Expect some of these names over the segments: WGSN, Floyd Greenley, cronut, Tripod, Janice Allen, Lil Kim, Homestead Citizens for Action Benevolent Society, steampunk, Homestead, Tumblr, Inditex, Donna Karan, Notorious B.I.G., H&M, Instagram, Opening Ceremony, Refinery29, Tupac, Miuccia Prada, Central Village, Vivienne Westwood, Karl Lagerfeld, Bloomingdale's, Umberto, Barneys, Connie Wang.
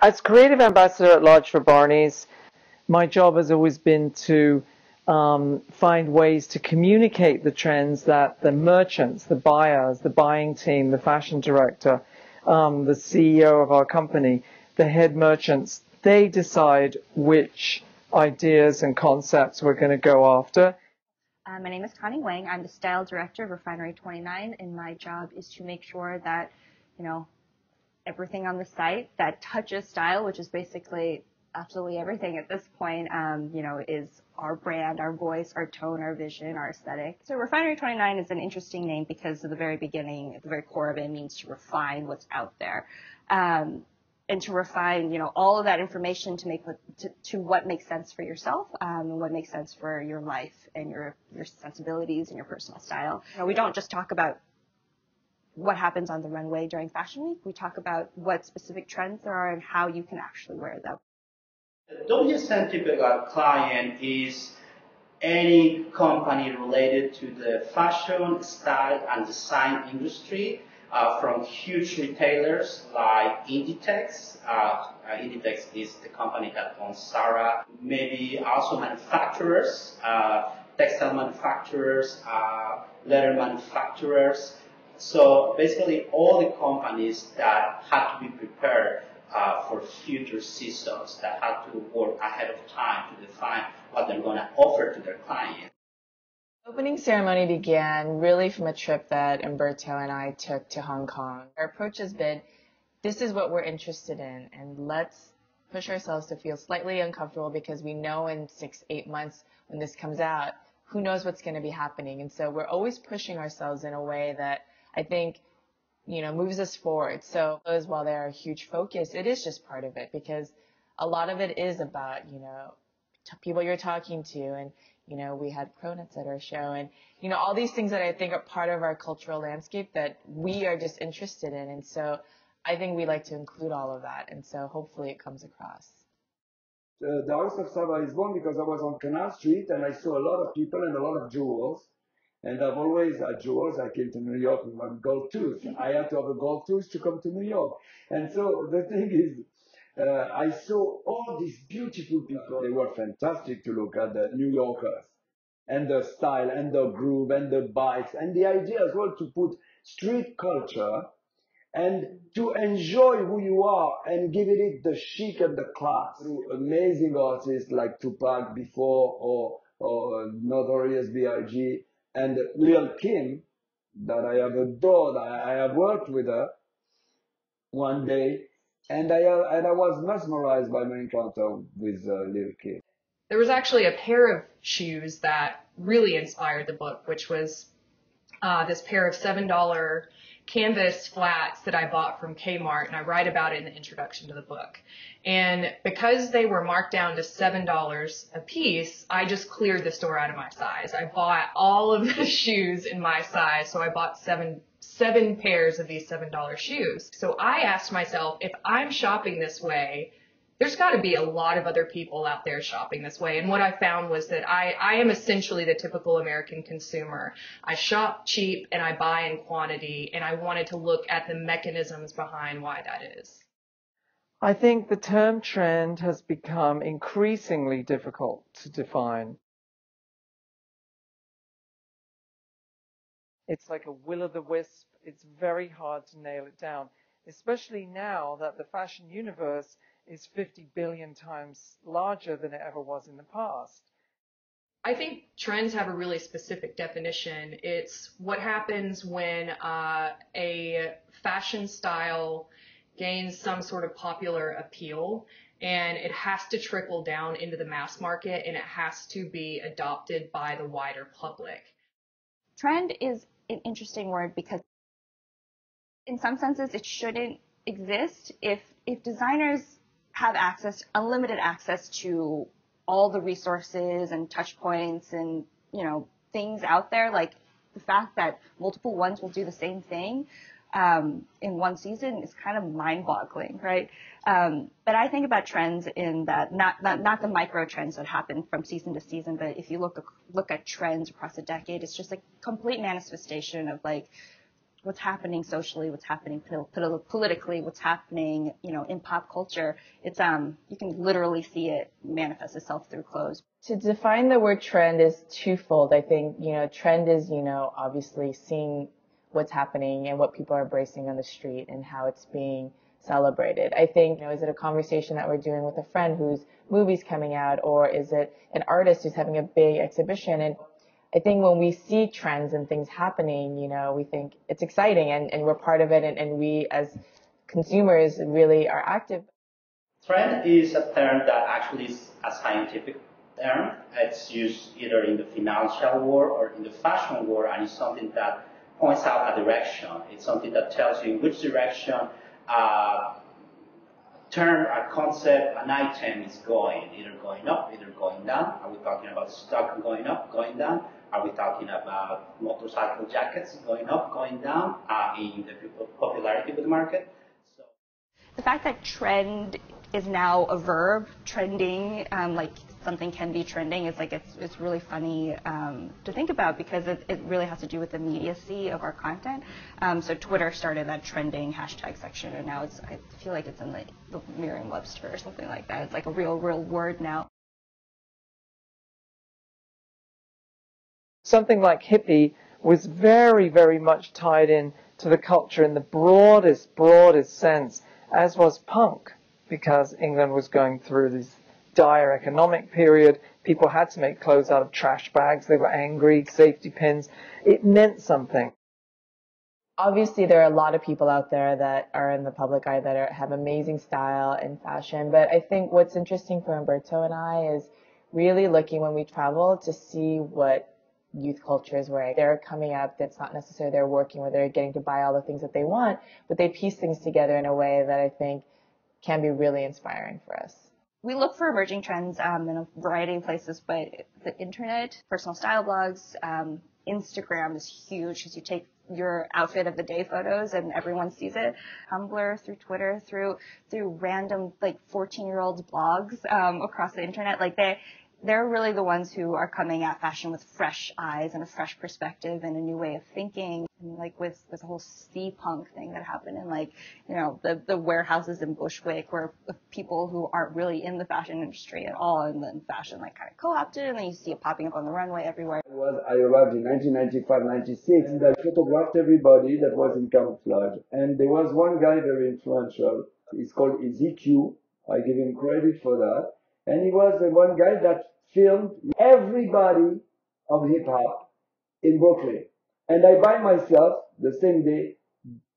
As creative ambassador at large for Barneys, my job has always been to find ways to communicate the trends that the merchants, the buyers, the buying team, the fashion director, the CEO of our company, the head merchants, they decide which ideas and concepts we're going to go after. My name is Connie Wang. I'm the style director of Refinery29, and my job is to make sure that, you know, everything on the site that touches style, which is basically absolutely everything at this point, you know, is our brand, our voice, our tone, our vision, our aesthetic. So Refinery29 is an interesting name because at the very beginning, at the very core of it, means to refine what's out there. And to refine, you know, all of that information to make to what makes sense for yourself, and what makes sense for your life and your sensibilities and your personal style. You know, we don't just talk about what happens on the runway during Fashion Week. We talk about what specific trends there are and how you can actually wear them. The WGSN typical client is any company related to the fashion, style, and design industry. From huge retailers like Inditex. Inditex is the company that owns Zara. Maybe also manufacturers, textile manufacturers, leather manufacturers. So basically all the companies that had to be prepared for future seasons, that had to work ahead of time to define what they're going to offer to their clients. Opening ceremony began really from a trip that Umberto and I took to Hong Kong. Our approach has been, this is what we're interested in, and let's push ourselves to feel slightly uncomfortable because we know in 6-8 months when this comes out, who knows what's going to be happening. And so we're always pushing ourselves in a way that I think, you know, moves us forward. So while they are a huge focus, it is just part of it because a lot of it is about, you know, people you're talking to, and you know, we had cronuts at our show, and you know, all these things that I think are part of our cultural landscape that we are just interested in, and so I think we like to include all of that, and so hopefully it comes across. The House of Sabah is born because I was on Canal Street and I saw a lot of people and a lot of jewels, and I've always had jewels. I came to New York with my gold tooth. I had to have a gold tooth to come to New York, and so the thing is, I saw all these beautiful people. They were fantastic to look at, the New Yorkers, and the style, and the groove, and the bikes, and the idea as well to put street culture and to enjoy who you are and giving it the chic and the class. Through amazing artists like Tupac before, or Notorious B.I.G. and Lil Kim, that I have adored. I have worked with her one day. And I was mesmerized by my encounter with Lil Kim. There was actually a pair of shoes that really inspired the book, which was this pair of $7 canvas flats that I bought from Kmart, and I write about it in the introduction to the book. And because they were marked down to $7 a piece, I just cleared the store out of my size. I bought all of the shoes in my size, so I bought seven pairs of these $7 shoes. So I asked myself, if I'm shopping this way, there's got to be a lot of other people out there shopping this way. And what I found was that I am essentially the typical American consumer. I shop cheap and I buy in quantity, and I wanted to look at the mechanisms behind why that is. I think the term trend has become increasingly difficult to define. It's like a will-o'-the-wisp. It's very hard to nail it down, especially now that the fashion universe is 50 billion times larger than it ever was in the past. I think trends have a really specific definition. It's what happens when a fashion style gains some sort of popular appeal, and it has to trickle down into the mass market, and it has to be adopted by the wider public. Trend is an interesting word because in some senses it shouldn't exist. If designers have access, unlimited access to all the resources and touch points and, you know, things out there, like the fact that multiple ones will do the same thing in one season is kind of mind-boggling, right? But I think about trends in that not the micro trends that happen from season to season, but if you look at trends across a decade, it's just a complete manifestation of like what's happening socially, what's happening politically, what's happening, you know, in pop culture. It's you can literally see it manifest itself through clothes. To define the word trend is twofold. I think, you know, trend is, you know, obviously seeing what's happening and what people are embracing on the street and how it's being celebrated. I think, you know, is it a conversation that we're doing with a friend whose movie's coming out, or is it an artist who's having a big exhibition? And I think when we see trends and things happening, you know, we think it's exciting and we're part of it, and we as consumers really are active. Trend is a term that actually is a scientific term. It's used either in the financial world or in the fashion world, and it's something that points out a direction. It's something that tells you in which direction term, a concept, an item is going, either going up, either going down. Are we talking about stock going up, going down? Are we talking about motorcycle jackets going up, going down in the popularity of the market? So the fact that trend is now a verb, trending, like something can be trending, is like it's really funny to think about, because it really has to do with the immediacy of our content. So Twitter started that trending hashtag section, and now it's, I feel like it's in the Merriam-Webster or something like that. It's like a real word now. Something like hippie was very, very much tied in to the culture in the broadest sense, as was punk, because England was going through this dire economic period. People had to make clothes out of trash bags. They were angry, safety pins. It meant something. Obviously, there are a lot of people out there that are in the public eye that have amazing style and fashion, but I think what's interesting for Umberto and I is really looking when we travel to see what youth culture is wearing. They're coming up, that's not necessarily they're working where they're getting to buy all the things that they want, but they piece things together in a way that I think can be really inspiring for us. We look for emerging trends in a variety of places, but the internet, personal style blogs, Instagram is huge, because you take your outfit of the day photos and everyone sees it. Tumblr, through Twitter, through random like 14-year-olds blogs across the internet, like they're really the ones who are coming at fashion with fresh eyes and a fresh perspective and a new way of thinking. And like with the whole steampunk thing that happened in, like, you know, the warehouses in Bushwick, where people who aren't really in the fashion industry at all, and then fashion like kind of co-opted, and then you see it popping up on the runway everywhere. I arrived in 1995, 96, and I photographed everybody that was in camouflage. And there was one guy very influential. He's called EZQ. I give him credit for that. And he was the one guy that filmed everybody of hip-hop in Brooklyn. And I buy myself, the same day,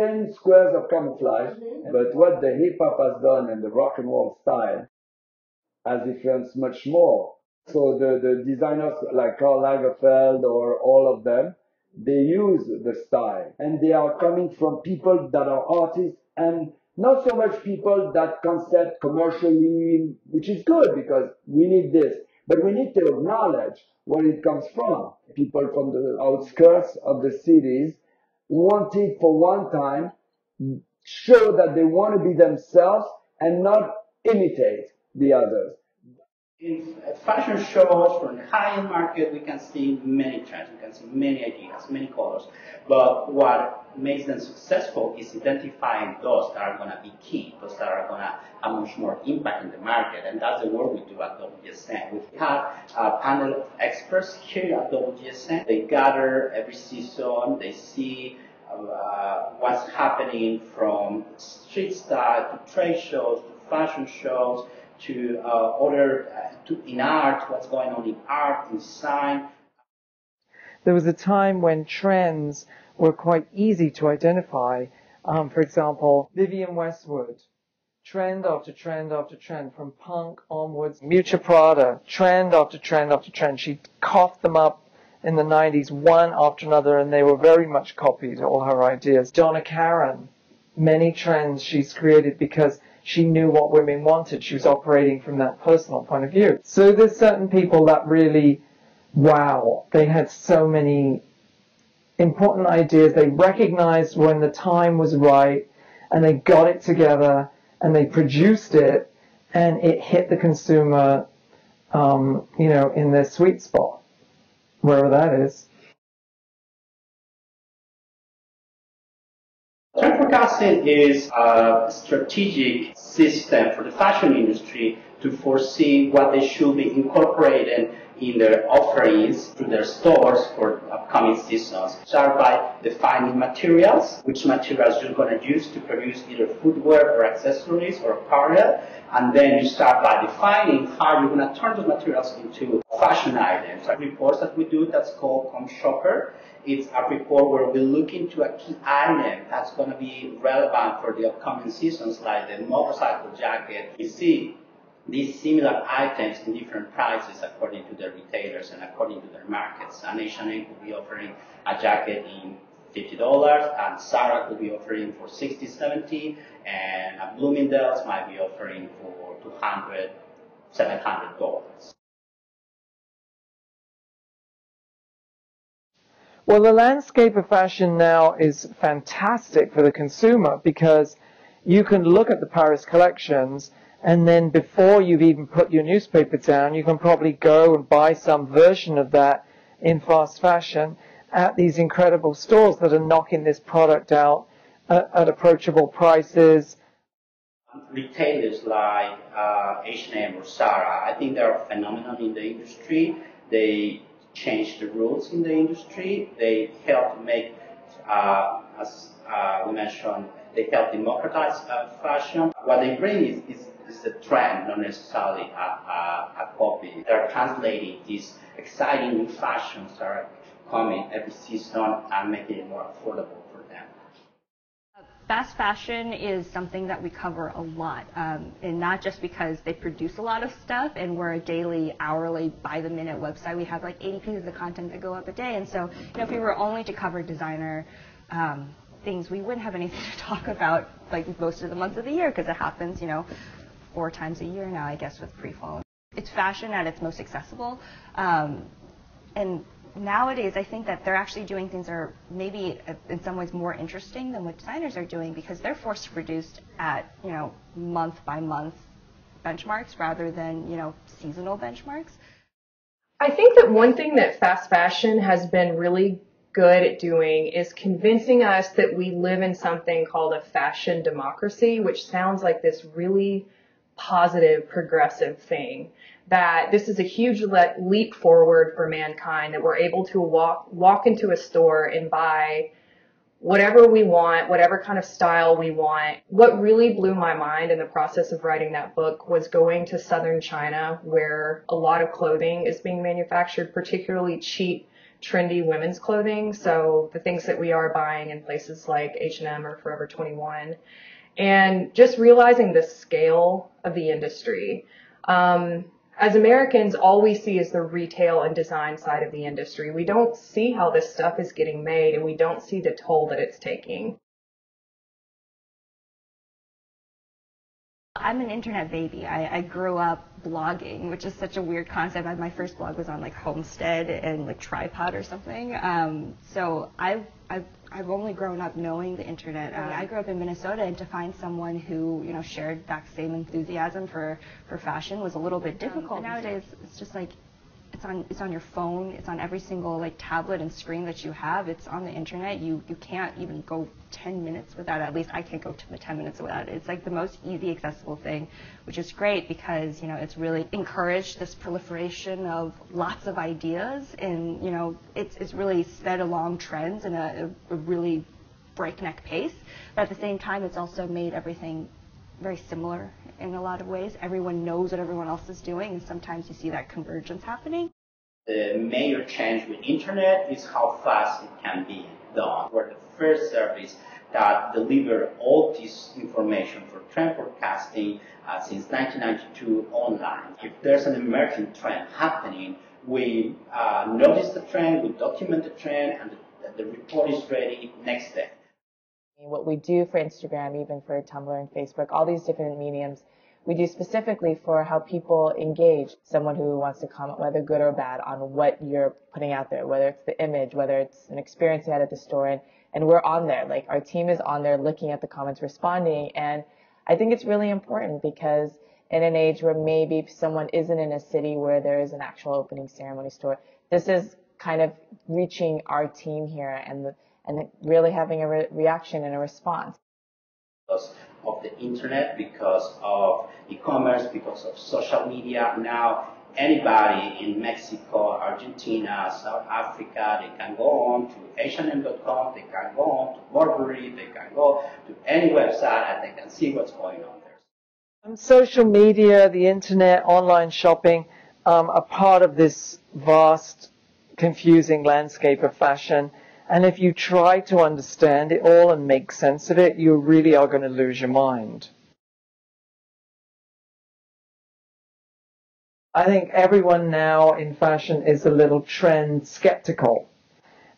10 squares of camouflage. Mm-hmm. But what the hip-hop has done and the rock and roll style has influenced much more. So the designers like Karl Lagerfeld or all of them, they use the style. And they are coming from people that are artists, and not so much people that concept commercially, which is good because we need this, but we need to acknowledge where it comes from. People from the outskirts of the cities wanted for one time show that they want to be themselves and not imitate the others. In fashion shows from the high-end market, we can see many trends, we can see many ideas, many colors. But what makes them successful is identifying those that are going to be key, those that are going to have much more impact in the market. And that's the work we do at WGSN. We have a panel of experts here at WGSN. They gather every season, they see what's happening from street style to trade shows to fashion shows, to in art, what's going on in art, in design. There was a time when trends were quite easy to identify. For example, Vivienne Westwood, trend after trend after trend, from punk onwards. Miuccia Prada, trend after trend after trend. She coughed them up in the 90s, one after another, and they were very much copied, all her ideas. Donna Karan, many trends she's created because she knew what women wanted. She was operating from that personal point of view. So there's certain people that really, wow, they had so many important ideas. They recognized when the time was right, and they got it together, and they produced it, and it hit the consumer, you know, in their sweet spot, wherever that is. Trend forecasting is a strategic system for the fashion industry to foresee what they should be incorporated in their offerings through their stores for upcoming seasons. Start by defining materials, which materials you're going to use to produce either footwear or accessories or apparel, and then you start by defining how you're going to turn those materials into fashion items. The reports that we do, that's called ComShopper. It's a report where we look into a key item that's going to be relevant for the upcoming seasons, like the motorcycle jacket. We see these similar items in different prices according to the retailers and according to their markets. And H&M could be offering a jacket in $50, and Zara could be offering for $60, $70, and a Bloomingdale's might be offering for $200, $700. Well, the landscape of fashion now is fantastic for the consumer because you can look at the Paris collections, and then before you've even put your newspaper down, you can probably go and buy some version of that in fast fashion at these incredible stores that are knocking this product out at approachable prices. Retailers like H&M or Zara, I think they're a phenomenon in the industry. They change the rules in the industry. They help make, as we mentioned, they help democratize fashion. What they bring is a trend, not necessarily a copy. They're translating these exciting new fashions that are coming every season and making it more affordable for them. Fast fashion is something that we cover a lot, and not just because they produce a lot of stuff and we're a daily, hourly, by-the-minute website. We have like 80 pieces of content that go up a day, and so if we were only to cover designer things, we wouldn't have anything to talk about like most of the months of the year because it happens, 4 times a year now, I guess, with pre-fall. It's fashion at its most accessible, and nowadays, I think that they're actually doing things that are maybe in some ways more interesting than what designers are doing because they're forced to produce at, month by month benchmarks rather than, seasonal benchmarks. I think that one thing that fast fashion has been really good at doing is convincing us that we live in something called a fashion democracy, which sounds like this really positive, progressive thing, that this is a huge leap forward for mankind, that we're able to walk into a store and buy whatever we want, whatever kind of style we want. What really blew my mind in the process of writing that book was going to southern China, where a lot of clothing is being manufactured, particularly cheap, trendy women's clothing. So the things that we are buying in places like H&M or Forever 21. And just realizing the scale of the industry. As Americans, all we see is the retail and design side of the industry. We don't see how this stuff is getting made, and we don't see the toll that it's taking. I'm an internet baby. I grew up blogging, which is such a weird concept. My first blog was on like Homestead and like Tripod or something. So I've only grown up knowing the internet. I grew up in Minnesota, and to find someone who shared that same enthusiasm for fashion was a little bit difficult. Nowadays, it's just like it's on your phone. It's on every single tablet and screen that you have. It's on the internet. You can't even go 10 minutes without. At least I can't go 10 minutes without it. It's like the most easy, accessible thing, which is great because it's really encouraged this proliferation of lots of ideas, and it's really sped along trends in a really breakneck pace. But at the same time, it's also made everything very similar in a lot of ways. Everyone knows what everyone else is doing, and sometimes you see that convergence happening. The major change with internet is how fast it can be done. We're the first service that delivered all this information for trend forecasting since 1992 online. If there's an emerging trend happening, we notice the trend, we document the trend, and the report is ready next day. What we do for Instagram, even for Tumblr and Facebook, all these different mediums, we do specifically for how people engage. Someone who wants to comment, whether good or bad, on what you're putting out there, whether it's the image, whether it's an experience you had at the store, and we're on there. Like, our team is on there looking at the comments, responding, and I think it's really important because in an age where maybe someone isn't in a city where there is an actual opening ceremony store, this is kind of reaching our team here and the and really having a reaction and a response. Because of the internet, because of e-commerce, because of social media, now anybody in Mexico, Argentina, South Africa, they can go on to H&M.com, they can go on to Burberry, they can go to any website and they can see what's going on there. And social media, the internet, online shopping are part of this vast, confusing landscape of fashion. And if you try to understand it all and make sense of it, you really are going to lose your mind. I think everyone now in fashion is a little trend skeptical.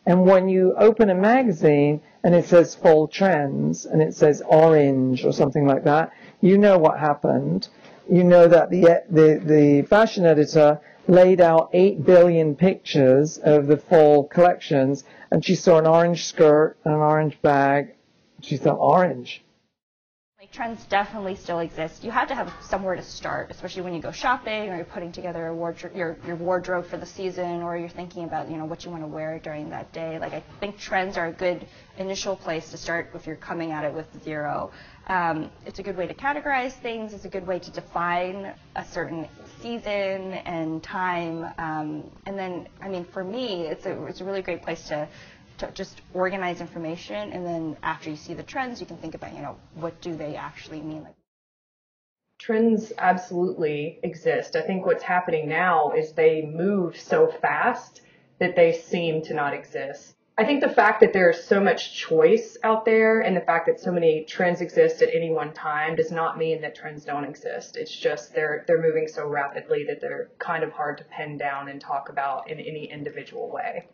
And when you open a magazine and it says fall trends and it says orange or something like that, you know what happened. You know that the fashion editor laid out 8 billion pictures of the fall collections, and she saw an orange skirt, an orange bag, she saw orange. Like, trends definitely still exist. You have to have somewhere to start, especially when you go shopping or you're putting together a wardrobe, your wardrobe for the season, or you're thinking about, you know, what you want to wear during that day. Like, I think trends are a good initial place to start if you're coming at it with zero. It's a good way to categorize things. It's a good way to define a certain season and time. And then, I mean, for me, it's a really great place to just organize information. And then after you see the trends, you can think about, you know, what do they actually mean? Trends absolutely exist. I think what's happening now is they move so fast that they seem to not exist. I think the fact that there's so much choice out there and the fact that so many trends exist at any one time does not mean that trends don't exist. It's just they're moving so rapidly that they're kind of hard to pin down and talk about in any individual way.